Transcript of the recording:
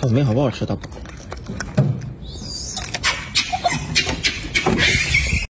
小明好不好吃？大宝。